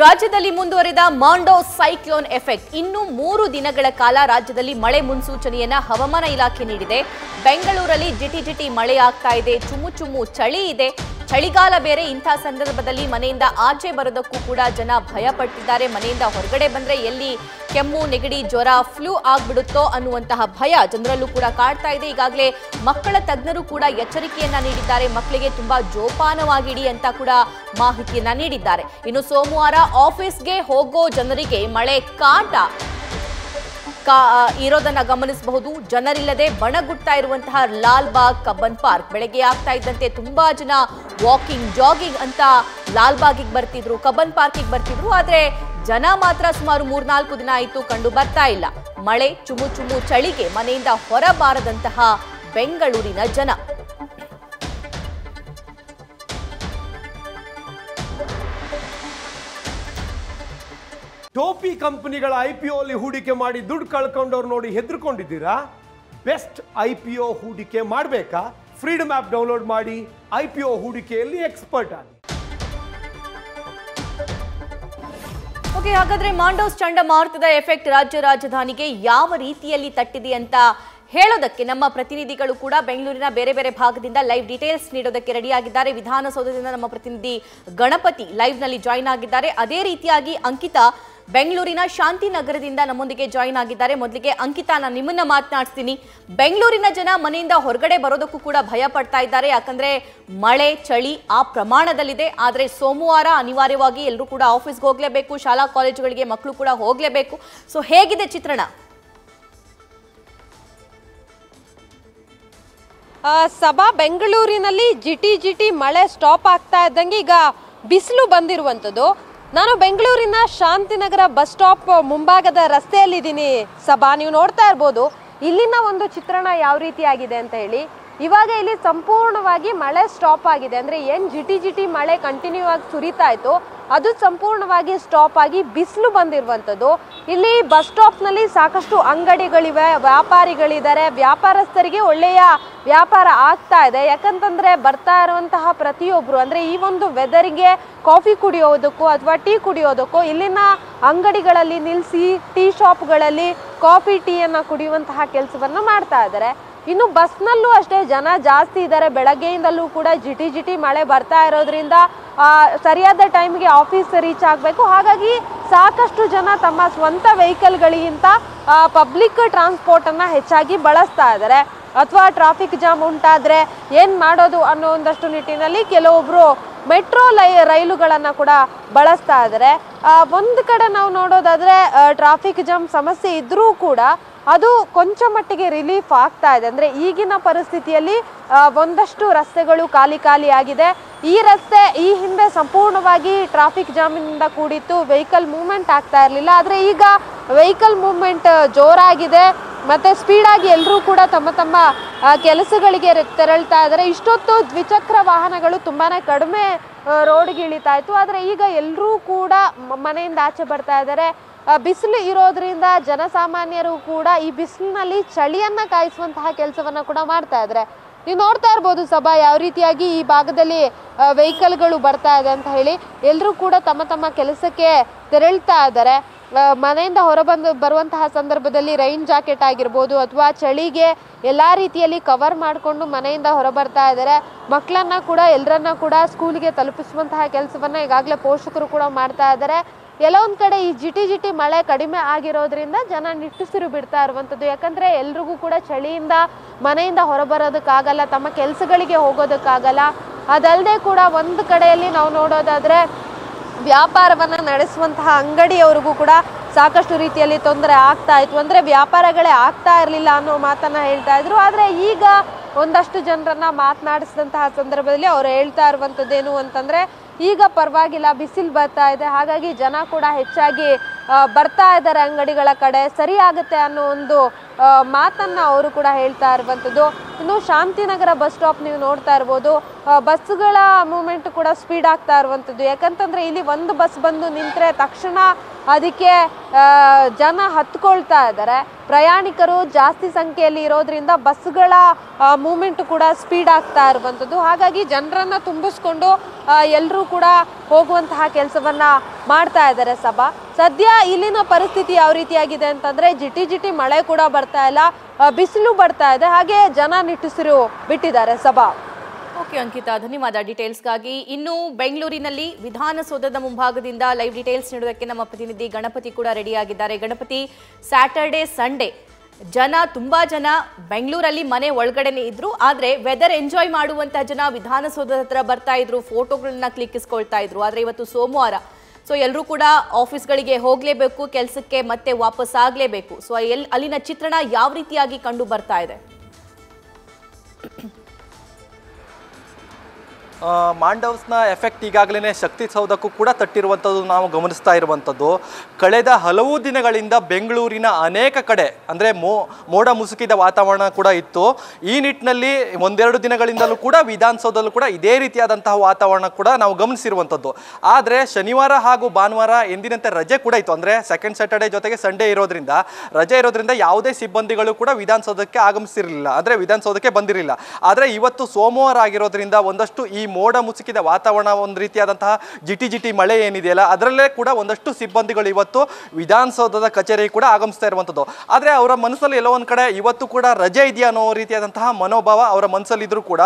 ರಾಜ್ಯದಲ್ಲಿ ಮುಂದುವರಿದ Mandous cyclone effect ಇನ್ನು 3 ದಿನಗಳ ಕಾಲ ರಾಜ್ಯದಲ್ಲಿ ಮಳೆ ಮುನ್ಸೂಚನೆಯನ್ನು ಹವಾಮಾನ ಇಲಾಖೆ ನೀಡಿದೆ. ಬೆಂಗಳೂರಲ್ಲಿ ಜಿಟಿಜಿಟಿ ಮಳೆ ಆಗ್ತಾ ಇದೆ, ಚುಮ್ಮುಚುಮ್ಮು ಚಳಿ ಇದೆ. ಚಳಿಗಾಲ ಬೇರೆ, ಇಂಥ ಸಂದರ್ಭದಲ್ಲಿ ಮನೆಯಿಂದ ಆಚೆ ಬರೋದಕ್ಕೂ ಕೂಡ ಜನ ಭಯಪಟ್ಟಿದ್ದಾರೆ. ಮನೆಯಿಂದ ಹೊರಗಡೆ ಬಂದ್ರೆ ಎಲ್ಲಿ ಕೆಮ್ಮು, ನೆಗಡಿ, ಜ್ವರ, ಫ್ಲೂ ಆಗ್ಬಿಡುತ್ತೋ ಅನ್ನುವಂತಹ ಭಯ ಜನರಲ್ಲೂ ಕೂಡ ಕಾಡ್ತಾ ಇದೆ. ಈಗಾಗಲೇ ಮಕ್ಕಳ ತಜ್ಞರು ಕೂಡ ಎಚ್ಚರಿಕೆಯನ್ನ ನೀಡಿದ್ದಾರೆ. ಮಕ್ಕಳಿಗೆ ತುಂಬಾ ಜೋಪಾನವಾಗಿಡಿ ಅಂತ ಕೂಡ ಮಾಹಿತಿಯನ್ನ ನೀಡಿದ್ದಾರೆ. ಇನ್ನು ಸೋಮವಾರ ಆಫೀಸ್ಗೆ ಹೋಗೋ ಜನರಿಗೆ ಮಳೆ ಕಾಟ ಇರೋದನ್ನ ಗಮನಿಸಬಹುದು. ಜನರಿಲ್ಲದೆ ಬಣಗುಟ್ತಾ ಇರುವಂತಹ ಲಾಲ್ ಬಾಗ್, ಕಬ್ಬನ್ ಪಾರ್ಕ್ ಬೆಳಗ್ಗೆ ಆಗ್ತಾ ಇದ್ದಂತೆ ತುಂಬಾ ಜನ ವಾಕಿಂಗ್, ಜಾಗಿಂಗ್ ಅಂತ ಲಾಲ್ ಬಾಗಿಗೆ ಬರ್ತಿದ್ರು, ಕಬ್ಬನ್ ಪಾರ್ಕಿಗೆ ಬರ್ತಿದ್ರು. ಆದರೆ ಜನ ಮಾತ್ರ ಸುಮಾರು 3-4 ದಿನ ಆಯಿತು ಕಂಡು ಬರ್ತಾ ಇಲ್ಲ. ಮಳೆ, ಚುಮ್ಮುಚುಮ್ಮು ಚಳಿಗೆ ಮನೆಯಿಂದ ಹೊರಬಾರದಂತಹ ಬೆಂಗಳೂರಿನ ಜನ. ಟೋಪಿ ಕಂಪನಿಗಳ IPO ಅಲ್ಲಿ ಹೂಡಿಕೆ ಮಾಡಿ ದುಡ್ಡು ಕಳ್ಕೊಂಡವ್ರು ನೋಡಿ ಹೆದರ್ಕೊಂಡಿದ್ದೀರಾ? ಬೆಸ್ಟ್ IPO ಹೂಡಿಕೆ ಮಾಡಬೇಕಾ? ಫ್ರೀಡಮ್ ಆ್ಯಪ್ ಡೌನ್ಲೋಡ್ ಮಾಡಿ IPO ಹೂಡಿಕೆಯಲ್ಲಿ ಎಕ್ಸ್ಪರ್ಟ್ ಆಗಿ. ಓಕೆ, ಹಾಗಾದರೆ ಮಾಂಡೋಸ್ ಚಂಡಮಾರುತದ ಎಫೆಕ್ಟ್ ರಾಜ್ಯ ರಾಜಧಾನಿಗೆ ಯಾವ ರೀತಿಯಲ್ಲಿ ತಟ್ಟಿದೆ ಅಂತ ಹೇಳೋದಕ್ಕೆ ನಮ್ಮ ಪ್ರತಿನಿಧಿಗಳು ಕೂಡ ಬೆಂಗಳೂರಿನ ಬೇರೆ ಬೇರೆ ಭಾಗದಿಂದ ಲೈವ್ ಡೀಟೇಲ್ಸ್ ನೀಡೋದಕ್ಕೆ ರೆಡಿಯಾಗಿದ್ದಾರೆ. ವಿಧಾನಸೌಧದಿಂದ ನಮ್ಮ ಪ್ರತಿನಿಧಿ ಗಣಪತಿ ಲೈವ್ನಲ್ಲಿ ಜಾಯಿನ್ ಆಗಿದ್ದಾರೆ. ಅದೇ ರೀತಿಯಾಗಿ ಅಂಕಿತಾ ಬೆಂಗಳೂರಿನ ಶಾಂತಿನಗರದಿಂದ ನಮ್ಮೊಂದಿಗೆ ಜಾಯಿನ್ ಆಗಿದ್ದಾರೆ. ಮೊದಲಿಗೆ ಅಂಕಿತಾ, ನಾನು ನಿಮ್ಮನ್ನ ಮಾತನಾಡ್ತೀನಿ. ಬೆಂಗಳೂರಿನ ಜನ ಮನೆಯಿಂದ ಹೊರಗಡೆ ಬರೋದಕ್ಕೂ ಕೂಡ ಭಯ ಪಡ್ತಾ ಇದ್ದಾರೆ, ಯಾಕಂದ್ರೆ ಮಳೆ, ಚಳಿ ಆ ಪ್ರಮಾಣದಲ್ಲಿದೆ. ಆದರೆ ಸೋಮವಾರ ಅನಿವಾರ್ಯವಾಗಿ ಎಲ್ಲರೂ ಕೂಡ ಆಫೀಸ್ಗೆ ಹೋಗಲೇಬೇಕು, ಶಾಲಾ ಕಾಲೇಜುಗಳಿಗೆ ಮಕ್ಕಳು ಕೂಡ ಹೋಗಲೇಬೇಕು. ಸೊ ಹೇಗಿದೆ ಚಿತ್ರಣ? ಸಭಾ, ಬೆಂಗಳೂರಿನಲ್ಲಿ ಜಿಟಿ ಮಳೆ ಸ್ಟಾಪ್ ಆಗ್ತಾ ಇದ್ದಂಗೆ ಈಗ ಬಿಸಿಲು ಬಂದಿರುವಂಥದ್ದು. ನಾನು ಬೆಂಗಳೂರಿನ ಶಾಂತಿನಗರ ಬಸ್ ಸ್ಟಾಪ್ ಮುಂಭಾಗದ ರಸ್ತೆಯಲ್ಲಿದ್ದೀನಿ ಸಭಾ. ನೀವು ನೋಡ್ತಾ ಇರ್ಬೋದು ಇಲ್ಲಿನ ಒಂದು ಚಿತ್ರಣ ಯಾವ ರೀತಿಯಾಗಿದೆ ಅಂತ ಹೇಳಿ. ಇವಾಗ ಇಲ್ಲಿ ಸಂಪೂರ್ಣವಾಗಿ ಮಳೆ ಸ್ಟಾಪ್ ಆಗಿದೆ. ಅಂದರೆ ಏನು ಜಿಟಿ ಮಳೆ ಕಂಟಿನ್ಯೂ ಆಗಿ ಸುರಿತಾ ಇತ್ತು, ಅದು ಸಂಪೂರ್ಣವಾಗಿ ಸ್ಟಾಪ್ ಆಗಿ ಬಿಸಿಲು ಬಂದಿರುವಂಥದ್ದು. ಇಲ್ಲಿ ಬಸ್ ಸ್ಟಾಪ್ನಲ್ಲಿ ಸಾಕಷ್ಟು ಅಂಗಡಿಗಳಿವೆ, ವ್ಯಾಪಾರಿಗಳಿದ್ದಾರೆ. ವ್ಯಾಪಾರಸ್ಥರಿಗೆ ಒಳ್ಳೆಯ ವ್ಯಾಪಾರ ಆಗ್ತಾ ಇದೆ, ಯಾಕಂತಂದರೆ ಬರ್ತಾ ಇರುವಂತಹ ಪ್ರತಿಯೊಬ್ಬರು ಅಂದರೆ ಈ ಒಂದು ವೆದರಿಗೆ ಕಾಫಿ ಕುಡಿಯೋದಕ್ಕೂ ಅಥವಾ ಟೀ ಕುಡಿಯೋದಕ್ಕೂ ಇಲ್ಲಿನ ಅಂಗಡಿಗಳಲ್ಲಿ ನಿಲ್ಲಿಸಿ ಟೀ ಶಾಪ್ಗಳಲ್ಲಿ ಕಾಫಿ, ಟೀಯನ್ನು ಕುಡಿಯುವಂತಹ ಕೆಲಸವನ್ನು ಮಾಡ್ತಾ ಇದ್ದಾರೆ. ಇನ್ನು ಬಸ್ನಲ್ಲೂ ಅಷ್ಟೇ ಜನ ಜಾಸ್ತಿ ಇದ್ದಾರೆ. ಬೆಳಗ್ಗೆಯಿಂದಲೂ ಕೂಡ ಜಿಟಿ ಮಳೆ ಬರ್ತಾ ಇರೋದ್ರಿಂದ ಸರಿಯಾದ ಟೈಮ್ಗೆ ಆಫೀಸ್ ರೀಚ್ ಆಗಬೇಕು, ಹಾಗಾಗಿ ಸಾಕಷ್ಟು ಜನ ತಮ್ಮ ಸ್ವಂತ ವೆಹಿಕಲ್ಗಳಿಗಿಂತ ಪಬ್ಲಿಕ್ ಟ್ರಾನ್ಸ್ಪೋರ್ಟನ್ನು ಹೆಚ್ಚಾಗಿ ಬಳಸ್ತಾ ಇದ್ದಾರೆ. ಅಥವಾ ಟ್ರಾಫಿಕ್ ಜಾಮ್ ಉಂಟಾದರೆ ಏನು ಮಾಡೋದು ಅನ್ನೋ ಒಂದಷ್ಟು ನಿಟ್ಟಿನಲ್ಲಿ ಕೆಲವೊಬ್ಬರು ಮೆಟ್ರೋ ರೈಲುಗಳನ್ನು ಕೂಡ ಬಳಸ್ತಾ ಇದ್ದಾರೆ. ಒಂದು ಕಡೆ ನಾವು ನೋಡೋದಾದರೆ ಟ್ರಾಫಿಕ್ ಜಾಮ್ ಸಮಸ್ಯೆ ಇದ್ದರೂ ಕೂಡ ಅದು ಕೊಂಚ ಮಟ್ಟಿಗೆ ರಿಲೀಫ್ ಆಗ್ತಾ ಇದೆ. ಅಂದರೆ ಈಗಿನ ಪರಿಸ್ಥಿತಿಯಲ್ಲಿ ಒಂದಷ್ಟು ರಸ್ತೆಗಳು ಖಾಲಿ ಆಗಿದೆ. ಈ ರಸ್ತೆ ಈ ಹಿಂದೆ ಸಂಪೂರ್ಣವಾಗಿ ಟ್ರಾಫಿಕ್ ಜಾಮಿನಿಂದ ಕೂಡಿತ್ತು, ವೆಹಿಕಲ್ ಮೂವ್ಮೆಂಟ್ ಆಗ್ತಾ ಇರಲಿಲ್ಲ. ಆದರೆ ಈಗ ವೆಹಿಕಲ್ ಮೂವ್ಮೆಂಟ್ ಜೋರಾಗಿದೆ, ಮತ್ತು ಸ್ಪೀಡಾಗಿ ಎಲ್ಲರೂ ಕೂಡ ತಮ್ಮ ತಮ್ಮ ಕೆಲಸಗಳಿಗೆ ತೆರಳ್ತಾ ಇದ್ದಾರೆ. ಇಷ್ಟೊತ್ತು ದ್ವಿಚಕ್ರ ವಾಹನಗಳು ತುಂಬಾ ಕಡಿಮೆ ರೋಡ್ಗೆ ಇಳಿತಾ ಇತ್ತು, ಆದರೆ ಈಗ ಎಲ್ಲರೂ ಕೂಡ ಮನೆಯಿಂದ ಆಚೆ ಬರ್ತಾ ಇದ್ದಾರೆ. ಬಿಸಿಲು ಇರೋದ್ರಿಂದ ಜನಸಾಮಾನ್ಯರು ಕೂಡ ಈ ಬಿಸಿಲಿನಲ್ಲಿ ಚಳಿಯನ್ನು ಕಾಯಿಸುವಂತಹ ಕೆಲಸವನ್ನು ಕೂಡ ಮಾಡ್ತಾ ಇದ್ದಾರೆ. ನೀವು ನೋಡ್ತಾ ಇರ್ಬೋದು ಸಭಾ, ಯಾವ ರೀತಿಯಾಗಿ ಈ ಭಾಗದಲ್ಲಿ ವೆಹಿಕಲ್ಗಳು ಬರ್ತಾ ಇದೆ ಅಂತ ಹೇಳಿ. ಎಲ್ಲರೂ ಕೂಡ ತಮ್ಮ ತಮ್ಮ ಕೆಲಸಕ್ಕೆ ತೆರಳ್ತಾ ಇದ್ದಾರೆ. ಮನೆಯಿಂದ ಹೊರಬಂದು ಬರುವಂತಹ ಸಂದರ್ಭದಲ್ಲಿ ರೈನ್ ಜಾಕೆಟ್ ಆಗಿರ್ಬೋದು ಅಥವಾ ಚಳಿಗೆ ಎಲ್ಲ ರೀತಿಯಲ್ಲಿ ಕವರ್ ಮಾಡಿಕೊಂಡು ಮನೆಯಿಂದ ಹೊರಬರ್ತಾ ಇದ್ದಾರೆ. ಮಕ್ಕಳನ್ನು ಕೂಡ ಎಲ್ಲರನ್ನ ಕೂಡ ಸ್ಕೂಲಿಗೆ ತಲುಪಿಸುವಂತಹ ಕೆಲಸವನ್ನು ಈಗಾಗಲೇ ಪೋಷಕರು ಕೂಡ ಮಾಡ್ತಾ ಇದ್ದಾರೆ. ಎಲ್ಲೊಂದು ಕಡೆ ಈ ಜಿಟಿ ಮಳೆ ಕಡಿಮೆ ಆಗಿರೋದ್ರಿಂದ ಜನ ನಿಟ್ಟುಸಿರು ಬಿಡ್ತಾ ಇರುವಂಥದ್ದು, ಯಾಕಂದರೆ ಎಲ್ರಿಗೂ ಕೂಡ ಚಳಿಯಿಂದ ಮನೆಯಿಂದ ಹೊರಬರೋದಕ್ಕಾಗಲ್ಲ, ತಮ್ಮ ಕೆಲಸಗಳಿಗೆ ಹೋಗೋದಕ್ಕಾಗಲ್ಲ. ಅದಲ್ಲದೆ ಕೂಡ ಒಂದು ಕಡೆಯಲ್ಲಿ ನಾವು ನೋಡೋದಾದರೆ ವ್ಯಾಪಾರವನ್ನು ನಡೆಸುವಂತಹ ಅಂಗಡಿಯವರಿಗೂ ಕೂಡ ಸಾಕಷ್ಟು ರೀತಿಯಲ್ಲಿ ತೊಂದರೆ ಆಗ್ತಾ ಇತ್ತು. ಅಂದರೆ ವ್ಯಾಪಾರಗಳೇ ಆಗ್ತಾ ಇರಲಿಲ್ಲ ಅನ್ನೋ ಮಾತನ್ನು ಹೇಳ್ತಾ ಇದ್ರು, ಆದರೆ ಈಗ ಒಂದಷ್ಟು ಜನರನ್ನು ಮಾತನಾಡಿಸಿದಂತಹ ಸಂದರ್ಭದಲ್ಲಿ ಅವರು ಹೇಳ್ತಾ ಇರುವಂಥದ್ದೇನು ಅಂತಂದರೆ ಈಗ ಪರವಾಗಿಲ್ಲ, ಬಿಸಿಲು ಬರ್ತಾ ಇದೆ, ಹಾಗಾಗಿ ಜನ ಕೂಡ ಹೆಚ್ಚಾಗಿ ಬರ್ತಾ ಇದ್ದಾರೆ ಅಂಗಡಿಗಳ ಕಡೆ ಸರಿ ಆಗುತ್ತೆ ಅನ್ನೋ ಒಂದು ಮಾತನ್ನ ಅವರು ಕೂಡ ಹೇಳ್ತಾ ಇರುವಂತದ್ದು. ಇನ್ನು ಶಾಂತಿನಗರ ಬಸ್ ಸ್ಟಾಪ್ ನೀವು ನೋಡ್ತಾ ಇರಬಹುದು, ಬಸ್ಸುಗಳ ಮೂವ್ಮೆಂಟ್ ಕೂಡ ಸ್ಪೀಡ್ ಆಗ್ತಾ ಇರುವಂತದ್ದು. ಯಾಕಂತಂದ್ರೆ ಇಲ್ಲಿ ಒಂದು ಬಸ್ ಬಂದು ನಿಂತರೆ ತಕ್ಷಣ ಅದಕ್ಕೆ ಜನ ಹತ್ತಿಕೊಳ್ತಾ ಇದ್ದಾರೆ, ಪ್ರಯಾಣಿಕರು ಜಾಸ್ತಿ ಸಂಖ್ಯೆಯಲ್ಲಿ ಇರೋದ್ರಿಂದ ಬಸ್ಸುಗಳ ಮೂವ್ಮೆಂಟ್ ಕೂಡ ಸ್ಪೀಡ್ ಆಗ್ತಾ ಇರುವಂತದ್ದು. ಹಾಗಾಗಿ ಜನರನ್ನ ತುಂಬಿಸ್ಕೊಂಡು ಎಲ್ಲರೂ ಕೂಡ ಹೋಗುವಂತಹ ಕೆಲಸವನ್ನ ಮಾಡ್ತಾ ಇದ್ದಾರೆ. ಸಭಾ ಸದ್ಯ ಇಲ್ಲಿನ ಪರಿಸ್ಥಿತಿ ಯಾವ ರೀತಿಯಾಗಿದೆ ಅಂತಂದ್ರೆ ಜಿಟಿ ಮಳೆ ಕೂಡ ಬರ್ತಾ ಇಲ್ಲ, ಬಿಸಿಲು ಬರ್ತಾ ಇದೆ, ಹಾಗೆ ಜನ ನಿಟ್ಟುಸಿರು ಬಿಟ್ಟಿದ್ದಾರೆ. ಸಭಾ ಓಕೆ ಅಂಕಿತಾ, ಧನ್ಯವಾದ ಡೀಟೇಲ್ಸ್ಗಾಗಿ. ಇನ್ನು ಬೆಂಗಳೂರಿನಲ್ಲಿ ವಿಧಾನಸೌಧದ ಮುಂಭಾಗದಿಂದ ಲೈವ್ ಡೀಟೇಲ್ಸ್ ನೀಡೋದಕ್ಕೆ ನಮ್ಮ ಪ್ರತಿನಿಧಿ ಗಣಪತಿ ಕೂಡ ರೆಡಿಯಾಗಿದ್ದಾರೆ. ಗಣಪತಿ, ಸ್ಯಾಟರ್ಡೆ ಸಂಡೇ ಜನ ತುಂಬಾ ಜನ ಬೆಂಗಳೂರಲ್ಲಿ ಮನೆ ಒಳಗಡೆನೆ ಇದ್ರು, ಆದ್ರೆ ವೆದರ್ ಎಂಜಾಯ್ ಮಾಡುವಂತ ಜನ ವಿಧಾನಸೌಧದ ಹತ್ರ ಬರ್ತಾ ಇದ್ರು, ಫೋಟೋಗಳನ್ನ ಕ್ಲಿಕ್ಕಿಸ್ಕೊಳ್ತಾ ಇದ್ರು. ಆದ್ರೆ ಇವತ್ತು ಸೋಮವಾರ, ಸೊ ಎಲ್ಲರೂ ಕೂಡ ಆಫೀಸ್ಗಳಿಗೆ ಹೋಗಲೇಬೇಕು, ಕೆಲಸಕ್ಕೆ ಮತ್ತೆ ವಾಪಸ್ ಆಗಲೇಬೇಕು. ಸೊ ಅಲ್ಲಿನ ಚಿತ್ರಣ ಯಾವ ರೀತಿಯಾಗಿ ಕಂಡು ಬರ್ತಾ ಇದೆ? ಮಾಂಡವ್ಸ್ನ ಎಫೆಕ್ಟ್ ಈಗಾಗಲೇ ಶಕ್ತಿಸೌಧಕ್ಕೂ ಕೂಡ ತಟ್ಟಿರುವಂಥದ್ದು ನಾವು ಗಮನಿಸ್ತಾ ಇರುವಂಥದ್ದು. ಕಳೆದ ಹಲವು ದಿನಗಳಿಂದ ಬೆಂಗಳೂರಿನ ಅನೇಕ ಕಡೆ ಅಂದರೆ ಮೋಡ ಮುಸುಕಿದ ವಾತಾವರಣ ಕೂಡ ಇತ್ತು. ಈ ನಿಟ್ಟಿನಲ್ಲಿ ಒಂದೆರಡು ದಿನಗಳಿಂದಲೂ ಕೂಡ ವಿಧಾನಸೌಧದಲ್ಲೂ ಕೂಡ ಇದೇ ರೀತಿಯಾದಂತಹ ವಾತಾವರಣ ಕೂಡ ನಾವು ಗಮನಿಸಿರುವಂಥದ್ದು. ಆದರೆ ಶನಿವಾರ ಹಾಗೂ ಭಾನುವಾರ ಎಂದಿನಂತೆ ರಜೆ ಕೂಡ ಇತ್ತು, ಅಂದರೆ ಸೆಕೆಂಡ್ ಸ್ಯಾಟರ್ಡೆ ಜೊತೆಗೆ ಸಂಡೇ ಇರೋದ್ರಿಂದ, ರಜೆ ಇರೋದ್ರಿಂದ ಯಾವುದೇ ಸಿಬ್ಬಂದಿಗಳು ಕೂಡ ವಿಧಾನಸೌಧಕ್ಕೆ ಆಗಮಿಸಿರಲಿಲ್ಲ, ಅಂದರೆ ವಿಧಾನಸೌಧಕ್ಕೆ ಬಂದಿರಲಿಲ್ಲ. ಆದರೆ ಇವತ್ತು ಸೋಮವಾರ ಆಗಿರೋದ್ರಿಂದ ಒಂದಷ್ಟು ಈ ಮೋಡ ಮುಸುಕಿದ ವಾತಾವರಣ, ಒಂದು ರೀತಿಯಾದಂತಹ ಜಿಟಿ ಮಳೆ ಏನಿದೆಯಲ್ಲ ಅದರಲ್ಲೇ ಕೂಡ ಒಂದಷ್ಟು ಸಿಬ್ಬಂದಿಗಳು ಇವತ್ತು ವಿಧಾನಸೌಧದ ಕಚೇರಿಗೆ ಕೂಡ ಆಗಮಿಸ್ತಾ ಇರುವಂಥದ್ದು. ಆದರೆ ಅವರ ಮನಸ್ಸಲ್ಲಿ ಎಲ್ಲೋ ಒಂದು ಕಡೆ ಇವತ್ತು ಕೂಡ ರಜೆ ಇದೆಯಾ ಅನ್ನೋ ರೀತಿಯಾದಂತಹ ಮನೋಭಾವ ಅವರ ಮನಸ್ಸಲ್ಲಿದ್ದರೂ ಕೂಡ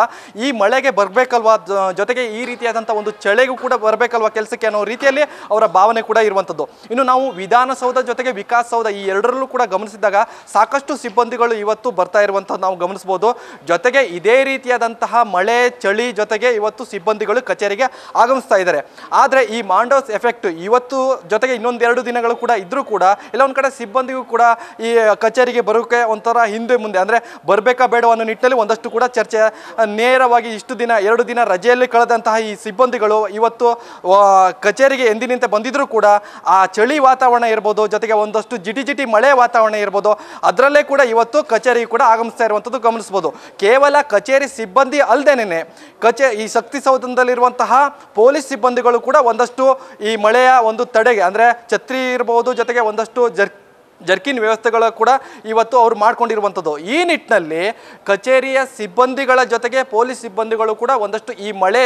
ಈ ಮಳೆಗೆ ಬರಬೇಕಲ್ವಾ, ಜೊತೆಗೆ ಈ ರೀತಿಯಾದಂಥ ಒಂದು ಚಳಿಗೂ ಕೂಡ ಬರಬೇಕಲ್ವಾ ಕೆಲಸಕ್ಕೆ ಅನ್ನೋ ರೀತಿಯಲ್ಲಿ ಅವರ ಭಾವನೆ ಕೂಡ ಇರುವಂಥದ್ದು. ಇನ್ನು ನಾವು ವಿಧಾನಸೌಧ ಜೊತೆಗೆ ವಿಕಾಸಸೌಧ ಈ ಎರಡರಲ್ಲೂ ಕೂಡ ಗಮನಿಸಿದಾಗ ಸಾಕಷ್ಟು ಸಿಬ್ಬಂದಿಗಳು ಇವತ್ತು ಬರ್ತಾ ಇರುವಂಥದ್ದು ನಾವು ಗಮನಿಸ್ಬೋದು. ಜೊತೆಗೆ ಇದೇ ರೀತಿಯಾದಂತಹ ಮಳೆ ಚಳಿ ಜೊತೆಗೆ ಇವತ್ತು ಸಿಬ್ಬಂದಿಗಳು ಕಚೇರಿಗೆ ಆಗಮಿಸ್ತಾ ಇದ್ದಾರೆ. ಆದರೆ ಈ ಮಾಂಡೋಸ್ ಎಫೆಕ್ಟ್ ಇವತ್ತು ಜೊತೆಗೆ ಇನ್ನೊಂದೆರಡು ದಿನಗಳು ಕೂಡ ಇದ್ರೂ ಕೂಡ ಎಲ್ಲ ಒಂದು ಕಡೆ ಸಿಬ್ಬಂದಿಗೂ ಕೂಡ ಈ ಕಚೇರಿಗೆ ಬರೋಕೆ ಒಂಥರ ಹಿಂದೆ ಮುಂದೆ, ಅಂದರೆ ಬರಬೇಕಾ ಬೇಡ ಅನ್ನೋ ನಿಟ್ಟಿನಲ್ಲಿ ಒಂದಷ್ಟು ಕೂಡ ಚರ್ಚೆ. ನೇರವಾಗಿ ಇಷ್ಟು ದಿನ ಎರಡು ದಿನ ರಜೆಯಲ್ಲಿ ಕಳೆದಂತಹ ಈ ಸಿಬ್ಬಂದಿಗಳು ಇವತ್ತು ಕಚೇರಿಗೆ ಎಂದಿನಂತೆ ಬಂದಿದ್ರೂ ಕೂಡ ಆ ಚಳಿ ವಾತಾವರಣ ಇರ್ಬೋದು, ಜೊತೆಗೆ ಒಂದಷ್ಟು ಜಿಟಿ ಮಳೆ ವಾತಾವರಣ ಇರ್ಬೋದು, ಅದರಲ್ಲೇ ಕೂಡ ಇವತ್ತು ಕಚೇರಿಗೆ ಕೂಡ ಆಗಮಿಸ್ತಾ ಇರುವಂಥದ್ದು ಗಮನಿಸ್ಬೋದು. ಕೇವಲ ಕಚೇರಿ ಸಿಬ್ಬಂದಿ ಅಲ್ಲದೇನೆ ಈ ಶಕ್ತಿಸೌಧದಲ್ಲಿರುವಂತಹ ಪೊಲೀಸ್ ಸಿಬ್ಬಂದಿಗಳು ಕೂಡ ಒಂದಷ್ಟು ಈ ಮಳೆಯ ಒಂದು ತಡೆಗೆ, ಅಂದರೆ ಛತ್ರಿ ಇರಬಹುದು, ಜೊತೆಗೆ ಒಂದಷ್ಟು ಜರ್ಕಿನ್ ವ್ಯವಸ್ಥೆಗಳು ಕೂಡ ಇವತ್ತು ಅವರು ಮಾಡ್ಕೊಂಡಿರುವಂಥದ್ದು. ಈ ನಿಟ್ಟಿನಲ್ಲಿ ಕಚೇರಿಯ ಸಿಬ್ಬಂದಿಗಳ ಜೊತೆಗೆ ಪೊಲೀಸ್ ಸಿಬ್ಬಂದಿಗಳು ಕೂಡ ಒಂದಷ್ಟು ಈ ಮಳೆ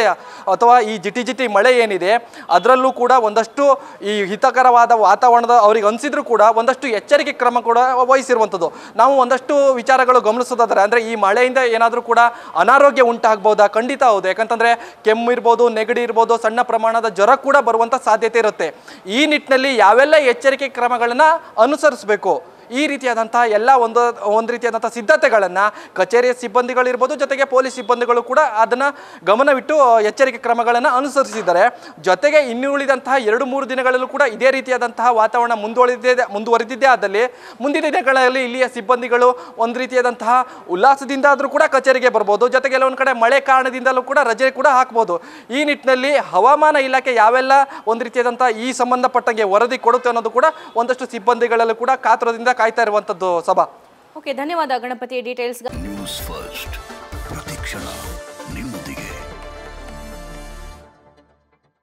ಅಥವಾ ಈ ಜಿಟಿ ಮಳೆ ಏನಿದೆ ಅದರಲ್ಲೂ ಕೂಡ ಒಂದಷ್ಟು ಈ ಹಿತಕರವಾದ ವಾತಾವರಣದ ಅವ್ರಿಗೆ ಅನಿಸಿದ್ರೂ ಕೂಡ ಒಂದಷ್ಟು ಎಚ್ಚರಿಕೆ ಕ್ರಮ ಕೂಡ ವಹಿಸಿರುವಂಥದ್ದು ನಾವು ಒಂದಷ್ಟು ವಿಚಾರಗಳು ಗಮನಿಸೋದಾದರೆ, ಅಂದರೆ ಈ ಮಳೆಯಿಂದ ಏನಾದರೂ ಕೂಡ ಅನಾರೋಗ್ಯ ಉಂಟಾಗ್ಬೋದಾ? ಖಂಡಿತ ಹೌದು. ಯಾಕಂತಂದರೆ ಕೆಮ್ಮು ಇರ್ಬೋದು, ನೆಗಡಿ ಇರ್ಬೋದು, ಸಣ್ಣ ಪ್ರಮಾಣದ ಜ್ವರ ಕೂಡ ಬರುವಂಥ ಸಾಧ್ಯತೆ ಇರುತ್ತೆ. ಈ ನಿಟ್ಟಿನಲ್ಲಿ ಯಾವೆಲ್ಲ ಎಚ್ಚರಿಕೆ ಕ್ರಮಗಳನ್ನು ಅನುಸರಿಸ ಬೇಕು, ಈ ರೀತಿಯಾದಂತಹ ಎಲ್ಲ ಒಂದು ರೀತಿಯಾದಂತಹ ಸಿದ್ಧತೆಗಳನ್ನು ಕಚೇರಿಯ ಸಿಬ್ಬಂದಿಗಳಿರ್ಬೋದು, ಜೊತೆಗೆ ಪೊಲೀಸ್ ಸಿಬ್ಬಂದಿಗಳು ಕೂಡ ಅದನ್ನು ಗಮನವಿಟ್ಟು ಎಚ್ಚರಿಕೆ ಕ್ರಮಗಳನ್ನು ಅನುಸರಿಸಿದ್ದಾರೆ. ಜೊತೆಗೆ ಇನ್ನುಳಿದಂತಹ ಎರಡು ಮೂರು ದಿನಗಳಲ್ಲೂ ಕೂಡ ಇದೇ ರೀತಿಯಾದಂತಹ ವಾತಾವರಣ ಮುಂದುವರೆದಿದೆ. ಅದರಲ್ಲಿ ಮುಂದಿನ ದಿನಗಳಲ್ಲಿ ಇಲ್ಲಿಯ ಸಿಬ್ಬಂದಿಗಳು ಒಂದು ರೀತಿಯಾದಂತಹ ಉಲ್ಲಾಸದಿಂದ ಆದರೂ ಕೂಡ ಕಚೇರಿಗೆ ಬರ್ಬೋದು, ಜೊತೆಗೆ ಒಂದು ಕಡೆ ಮಳೆ ಕಾರಣದಿಂದಲೂ ಕೂಡ ರಜೆ ಕೂಡ ಹಾಕ್ಬೋದು. ಈ ನಿಟ್ಟಿನಲ್ಲಿ ಹವಾಮಾನ ಇಲಾಖೆ ಯಾವೆಲ್ಲ ಒಂದು ರೀತಿಯಾದಂತಹ ಈ ಸಂಬಂಧಪಟ್ಟಂಗೆ ವರದಿ ಕೊಡುತ್ತೆ ಅನ್ನೋದು ಕೂಡ ಒಂದಷ್ಟು ಸಿಬ್ಬಂದಿಗಳಲ್ಲೂ ಕೂಡ ಕಾತುರದಿಂದ ಕಾಯ್ತಾ ಇರುವಂತದ್ದು ಸಭಾ. ಓಕೆ, ಧನ್ಯವಾದ ಗಣಪತಿ ಡೀಟೇಲ್ಸ್. ನ್ಯೂಸ್ ಫಸ್ಟ್ ಪ್ರತಿಕ್ಷಣ.